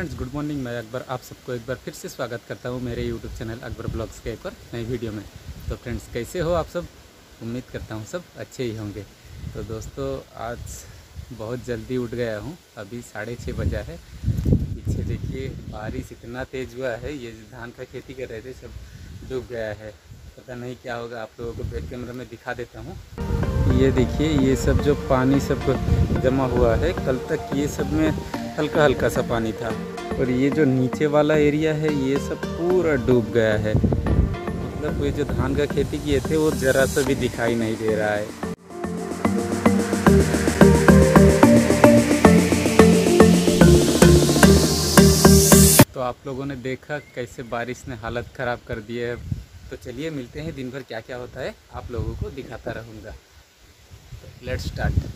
Friends, good morning. मैं अकबर आप सबको एक बार फिर से स्वागत करता हूँ मेरे यूट्यूब चैनल अकबर ब्लॉग्स के एक और नई वीडियो में। तो फ्रेंड्स, कैसे हो आप सब? उम्मीद करता हूँ सब अच्छे ही होंगे। तो दोस्तों, आज बहुत जल्दी उठ गया हूँ। अभी 6:30 बजा है। पीछे देखिए बारिश इतना तेज़ हुआ है, ये धान का खेती कर रहे थे सब डूब गया है। पता नहीं क्या होगा, आप लोगों को बैक कैमरा में दिखा देता हूँ। ये देखिए, ये सब जो पानी सब जमा हुआ है, कल तक ये सब में हल्का हल्का सा पानी था, और ये जो नीचे वाला एरिया है ये सब पूरा डूब गया है। मतलब ये जो धान का खेती किए थे वो ज़रा सा भी दिखाई नहीं दे रहा है। तो आप लोगों ने देखा कैसे बारिश ने हालत ख़राब कर दी है। तो चलिए मिलते हैं, दिन भर क्या क्या होता है आप लोगों को दिखाता रहूँगा। तो लेट्स स्टार्ट।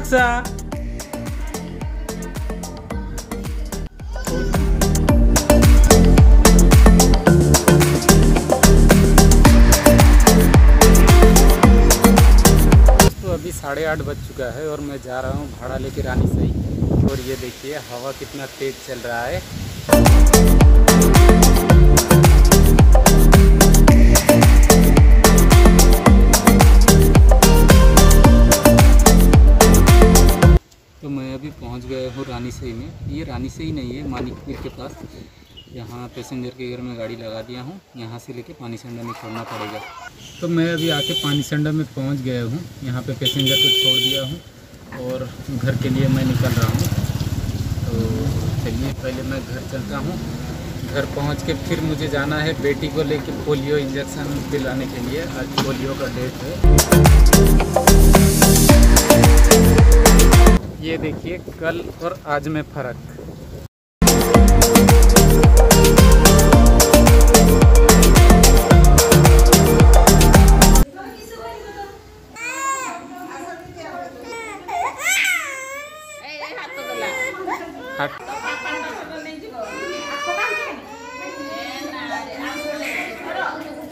अक्सर तो अभी 8:30 बज चुका है और मैं जा रहा हूँ भाड़ा लेके रानी सही। और ये देखिए हवा कितना तेज चल रहा है। पहुंच गए हो रानी सही में। ये रानी सही नहीं है, मानिकपुर के पास। यहाँ पैसेंजर के घर में गाड़ी लगा दिया हूँ, यहाँ से लेके पानी संडा में छोड़ना पड़ेगा। तो मैं अभी आके पानी संडा में पहुँच गया हूँ। यहाँ पे पैसेंजर को छोड़ दिया हूँ और घर के लिए मैं निकल रहा हूँ। तो चलिए पहले मैं घर चलता हूँ। घर पहुँच के फिर मुझे जाना है बेटी को लेके पोलियो इंजेक्शन दिलाने के लिए। आज पोलियो का डेट है। ये देखिए कल और आज में फ़र्क।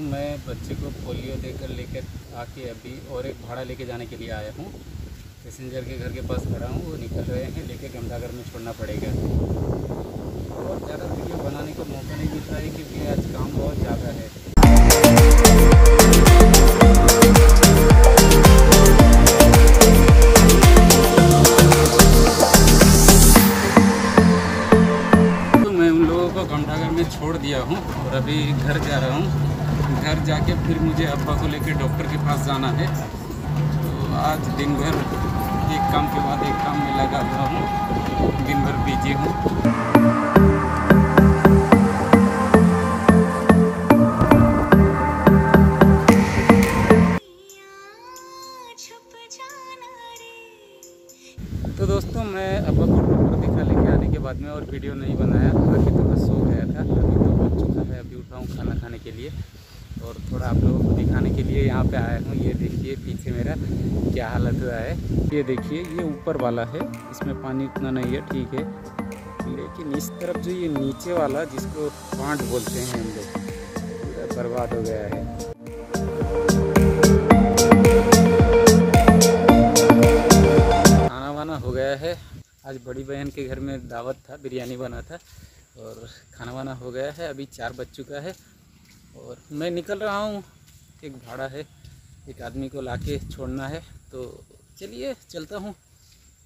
मैं बच्चे को पोलियो देकर लेकर आके अभी और एक भाड़ा लेके जाने के लिए आया हूँ। पैसेंजर के घर के पास खड़ा हूँ, वो निकल रहे हैं, लेके गंगाघर में छोड़ना पड़ेगा। और ज़्यादा वीडियो बनाने को मौका नहीं मिल रहा है क्योंकि आज काम बहुत ज़्यादा है। तो मैं उन लोगों को गंगाघर में छोड़ दिया हूँ और अभी घर जा रहा हूँ। घर जाके फिर मुझे अब्बा को लेके डॉक्टर के पास जाना है। आज दिन भर एक काम के बाद एक काम में लगा हुआ हूँ, दिन भर बिजी हूँ। तो दोस्तों, मैं अब आपको दिखा लेके आने के बाद में और वीडियो नहीं बनाया, बाकी तो बस सो गया था। अभी तो बच चुका है, अभी उठा हूँ खाना खाने के लिए और थोड़ा आप लोगों को दिखाने के लिए यहाँ पे आया हूँ। ये देखिए पीछे मेरा क्या हालत हुआ है। ये देखिए, ये ऊपर वाला है, इसमें पानी उतना नहीं है, ठीक है। लेकिन इस तरफ जो ये नीचे वाला जिसको पांड बोलते हैं हम लोग, पूरा बर्बाद हो गया है। खाना वाना हो गया है। आज बड़ी बहन के घर में दावत था, बिरयानी बना था और खाना वाना हो गया है। अभी 4 बज चुका है और मैं निकल रहा हूँ। एक भाड़ा है, एक आदमी को लाके छोड़ना है। तो चलिए चलता हूँ,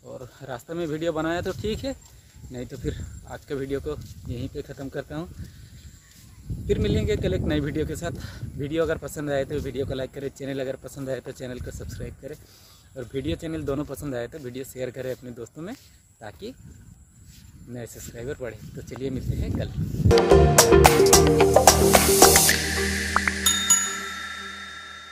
और रास्ते में वीडियो बनाया तो ठीक है, नहीं तो फिर आज का वीडियो को यहीं पे ख़त्म करता हूँ। फिर मिलेंगे कल एक नई वीडियो के साथ। वीडियो अगर पसंद आए तो वीडियो को लाइक करें, चैनल अगर पसंद आए तो चैनल को सब्सक्राइब करें, और वीडियो चैनल दोनों पसंद आए तो वीडियो शेयर करें अपने दोस्तों में, ताकि नए सब्सक्राइबर बढ़े। तो चलिए मिलते हैं कल।